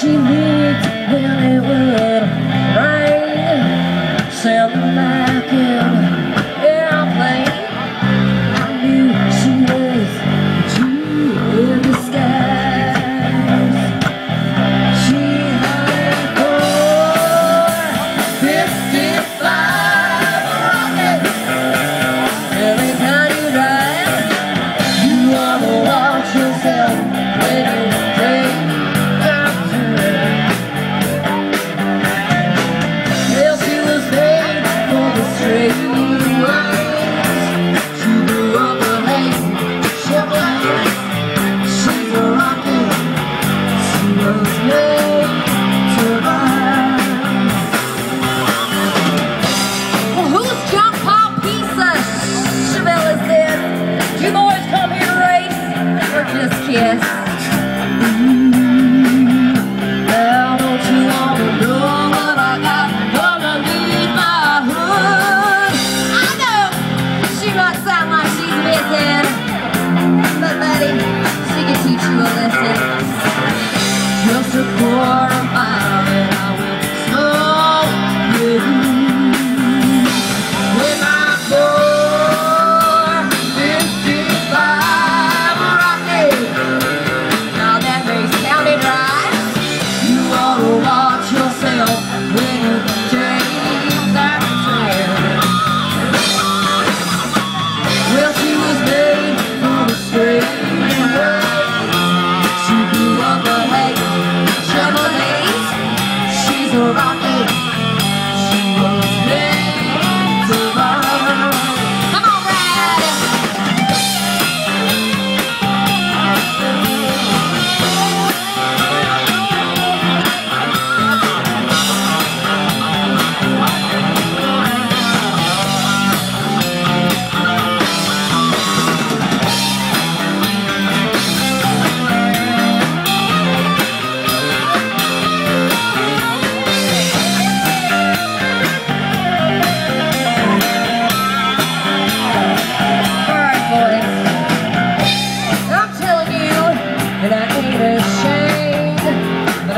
she needs then it would rain. Sounded like an airplane. I knew she was a Jew in disguise. She had for 55 rockets every time you drive. You wanna watch yourself when you kiss. Now don't you want to know what I got underneath my hood? I know she might sound like she's missing, but buddy, she can teach you a lesson. Just a quarter mile and I went slow with you. When I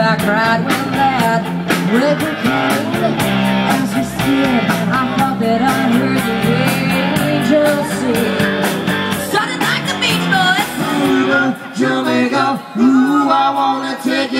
I cried when that record came. As we stood, I thought that I heard the angels sing. Started like the Beach Boys. Jamaica, ooh, I wanna take it.